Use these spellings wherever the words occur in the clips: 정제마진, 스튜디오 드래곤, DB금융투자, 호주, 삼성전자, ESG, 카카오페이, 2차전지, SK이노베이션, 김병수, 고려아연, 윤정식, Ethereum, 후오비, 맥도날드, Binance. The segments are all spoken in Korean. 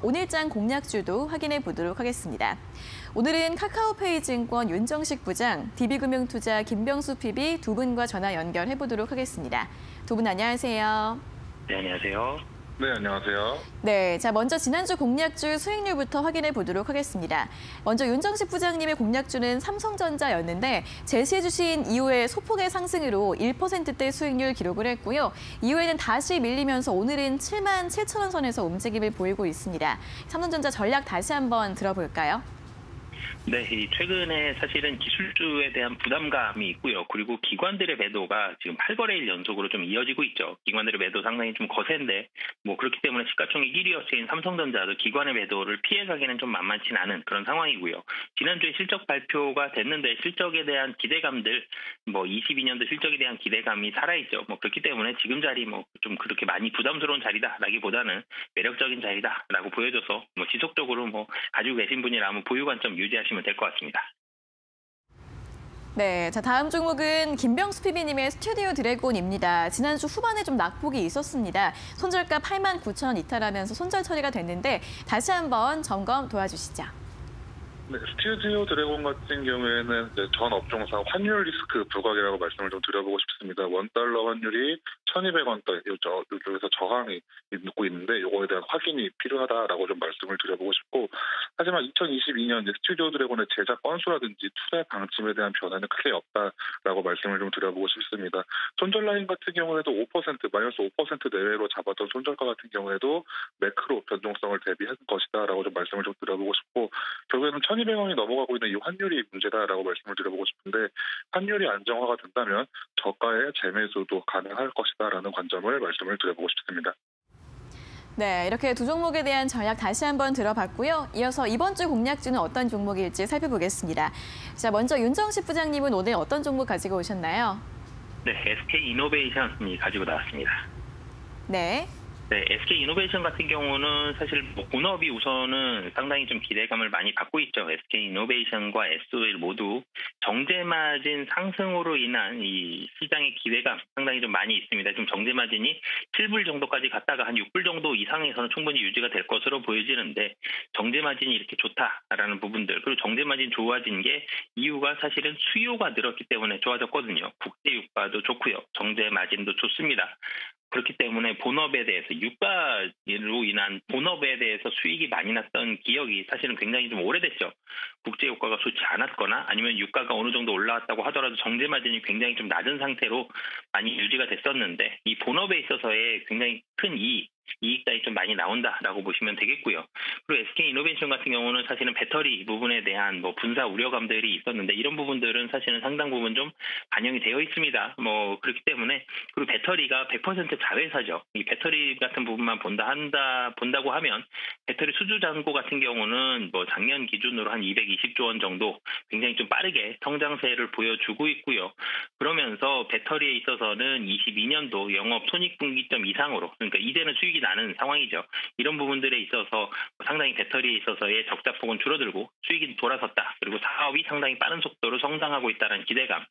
오늘장 공략주도 확인해 보도록 하겠습니다. 오늘은 카카오페이 증권 윤정식 부장, DB금융투자 김병수 PB 두 분과 전화 연결해 보도록 하겠습니다. 두 분 안녕하세요. 네, 안녕하세요. 네, 안녕하세요. 네, 자 먼저 지난주 공략주 수익률부터 확인해 보도록 하겠습니다. 먼저 윤정식 부장님의 공략주는 삼성전자였는데 제시해 주신 이후에 소폭의 상승으로 1%대 수익률 기록을 했고요. 이후에는 다시 밀리면서 오늘은 77,000원 선에서 움직임을 보이고 있습니다. 삼성전자 전략 다시 한번 들어볼까요? 네, 최근에 사실은 기술주에 대한 부담감이 있고요. 그리고 기관들의 매도가 지금 8거래일 연속으로 좀 이어지고 있죠. 기관들의 매도 상당히 좀 거센데 그렇기 때문에 시가총액 1위 업체인 삼성전자도 기관의 매도를 피해가기는 좀 만만치 않은 그런 상황이고요. 지난주에 실적 발표가 됐는데 실적에 대한 기대감들 22년도 실적에 대한 기대감이 살아있죠. 그렇기 때문에 지금 자리 좀 그렇게 많이 부담스러운 자리다라기보다는 매력적인 자리다라고 보여줘서 지속적으로 가지고 계신 분이라면 보유 관점 유지하시면 될 것 같습니다. 네, 자 다음 종목은 김병수 PB님의 스튜디오 드래곤입니다. 지난주 후반에 좀 낙폭이 있었습니다. 손절가 89,000원 이탈하면서 손절 처리가 됐는데 다시 한번 점검 도와주시죠. 네, 스튜디오 드래곤 같은 경우에는 이제 전 업종상 환율 리스크 부각이라고 말씀을 좀 드려보고 싶습니다. 원달러 환율이 1,200원대 이쪽에서 저항이 있고 있는데 이거에 대한 확인이 필요하다라고 좀 말씀을 드려보고 싶고, 하지만 2022년 이제 스튜디오 드래곤의 제작 건수라든지 투자 방침에 대한 변화는 크게 없다라고 말씀을 좀 드려보고 싶습니다. 손절 라인 같은 경우에도 5% 마이너스 5% 내외로 잡았던 손절가 같은 경우에도 매크로 변동성을 대비한 것이다라고 좀 말씀을 좀 드려보고 싶고, 결국에는 1,200원이 넘어가고 있는 이 환율이 문제다라고 말씀을 드려보고 싶은데, 환율이 안정화가 된다면 저가의 재매수도 가능할 것이다라는 관점을 말씀을 드려보고 싶습니다. 네, 이렇게 두 종목에 대한 전략 다시 한번 들어봤고요. 이어서 이번 주 공략주는 어떤 종목일지 살펴보겠습니다. 자, 먼저 윤정식 부장님은 오늘 어떤 종목 가지고 오셨나요? 네, SK이노베이션이 가지고 나왔습니다. 네. 네, SK이노베이션 같은 경우는 사실 본업이 우선은 상당히 좀 기대감을 많이 받고 있죠. SK이노베이션과 SOL 모두 정제마진 상승으로 인한 이 시장의 기대감 상당히 좀 많이 있습니다. 지금 정제마진이 7불 정도까지 갔다가 한 6불 정도 이상에서는 충분히 유지가 될 것으로 보여지는데, 정제마진이 이렇게 좋다라는 부분들, 그리고 정제마진 좋아진 게 이유가 사실은 수요가 늘었기 때문에 좋아졌거든요. 국제유가도 좋고요. 정제마진도 좋습니다. 그렇기 때문에 본업에 대해서 유가로 인한 본업에 대해서 수익이 많이 났던 기억이 사실은 굉장히 좀 오래됐죠. 국제유가가 좋지 않았거나 아니면 유가가 어느 정도 올라왔다고 하더라도 정제마진이 굉장히 좀 낮은 상태로 많이 유지가 됐었는데, 이 본업에 있어서의 굉장히 큰 이익이 좀 많이 나온다라고 보시면 되겠고요. 그리고 SK이노베이션 같은 경우는 사실은 배터리 부분에 대한 분사 우려감들이 있었는데, 이런 부분들은 사실은 상당 부분 좀 반영이 되어 있습니다. 그렇기 때문에, 그리고 배터리가 100% 자회사죠. 이 배터리 같은 부분만 본다고 하면 배터리 수주 잔고 같은 경우는 작년 기준으로 한 220조 원 정도 굉장히 좀 빠르게 성장세를 보여주고 있고요. 그러면서 배터리에 있어서는 22년도 영업 손익분기점 이상으로, 그러니까 이제는 수익이 나는 상황이죠. 이런 부분들에 있어서 상당히 배터리에 있어서의 적자폭은 줄어들고 수익이 돌아섰다. 그리고 사업이 상당히 빠른 속도로 성장하고 있다는 기대감.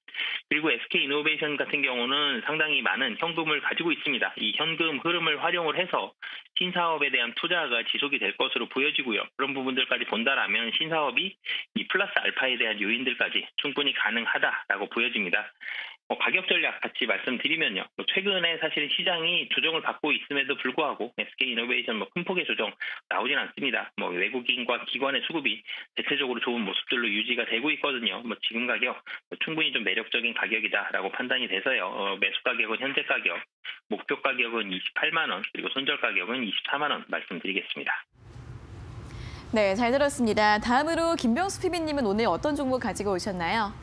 그리고 SK이노베이션 같은 경우는 상당히 많은 현금을 가지고 있습니다. 이 현금 흐름을 활용을 해서 신사업에 대한 투자가 지속이 될 것으로 보여지고요. 그런 부분들까지 본다라면 신사업이 이 플러스 알파에 대한 요인들까지 충분히 가능하다라고 보여집니다. 가격 전략 같이 말씀드리면요. 최근에 사실 시장이 조정을 받고 있음에도 불구하고 SK이노베이션 큰 폭의 조정 나오진 않습니다. 외국인과 기관의 수급이 대체적으로 좋은 모습들로 유지가 되고 있거든요. 지금 가격 충분히 좀 매력적인 가격이다라고 판단이 돼서요. 매수 가격은 현재 가격, 목표 가격은 28만 원, 그리고 손절 가격은 24만 원 말씀드리겠습니다. 네, 잘 들었습니다. 다음으로 김병수 PB님은 오늘 어떤 종목 가지고 오셨나요?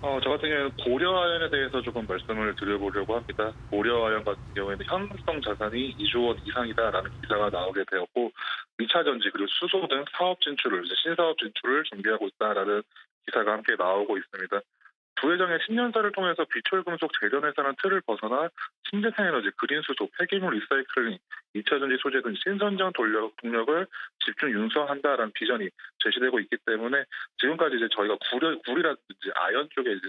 저 같은 경우에는 고려아연에 대해서 조금 말씀을 드려보려고 합니다. 고려아연 같은 경우에는 현금성 자산이 2조 원 이상이다라는 기사가 나오게 되었고, 2차전지 그리고 수소 등 사업 진출을, 신사업 진출을 준비하고 있다라는 기사가 함께 나오고 있습니다. 두 회장의 10년사를 통해서 비철금속 제련회사라는 틀을 벗어나 신재생에너지, 그린수소, 폐기물 리사이클링, 2차전지 소재 등 신선장 동력을 집중 융성한다라는 비전이 제시되고 있기 때문에, 지금까지 이제 저희가 구리라든지 아연 쪽에 이제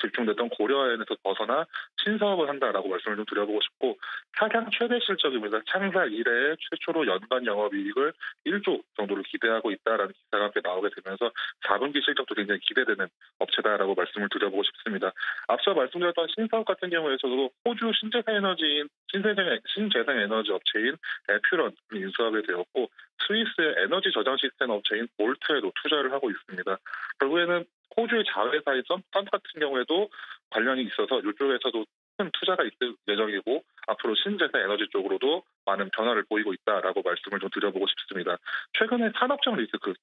집중됐던 고려아연에서 벗어나 신사업을 한다라고 말씀을 좀 드려보고 싶고, 사상 최대 실적입니다. 창사 이래 최초로 연간 영업이익을 1조 정도를 기대하고 있다라는 기사가 함께 나오게 되면서 4분기 실적도 굉장히 기대되는 업체다라고 말씀을 드려보고 싶습니다. 앞서 말씀드렸던 신사업 같은 경우에서도 호주 신재생에너지 업체인 에퓨런을 인수하게 되었고, 스위스의 에너지 저장 시스템 업체인 볼트에도 투자를 하고 있습니다. 결국에는 호주의 자회사인 썬 같은 경우에도 관련이 있어서 이쪽에서도 큰 투자가 있을 예정이고, 앞으로 신재생 에너지 쪽으로도 많은 변화를 보이고 있다라고 말씀을 좀 드려보고 싶습니다. 최근에 산업적 리스크,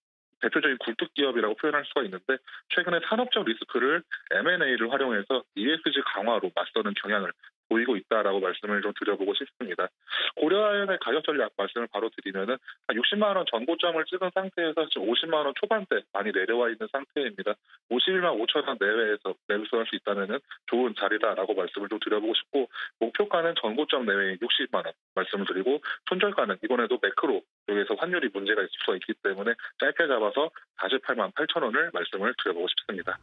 대표적인 굴뚝 기업이라고 표현할 수가 있는데, 최근에 산업적 리스크를 M&A를 활용해서 ESG 강화로 맞서는 경향을 보이고 있다라고 말씀을 좀 드려보고 싶습니다. 고려아연의 가격 전략 말씀을 바로 드리면은 60만 원 전고점을 찍은 상태에서 지금 50만 원 초반대 많이 내려와 있는 상태입니다. 51만 5천 원 내외에서 매수할 수 있다면은 좋은 자리다라고 말씀을 좀 드려보고 싶고, 목표가는 전고점 내외인 60만 원 말씀을 드리고, 손절가는 이번에도 매크로 쪽에서 환율이 문제가 있을 수 있기 때문에 짧게 잡아서 48만 8천 원을 말씀을 드려보고 싶습니다.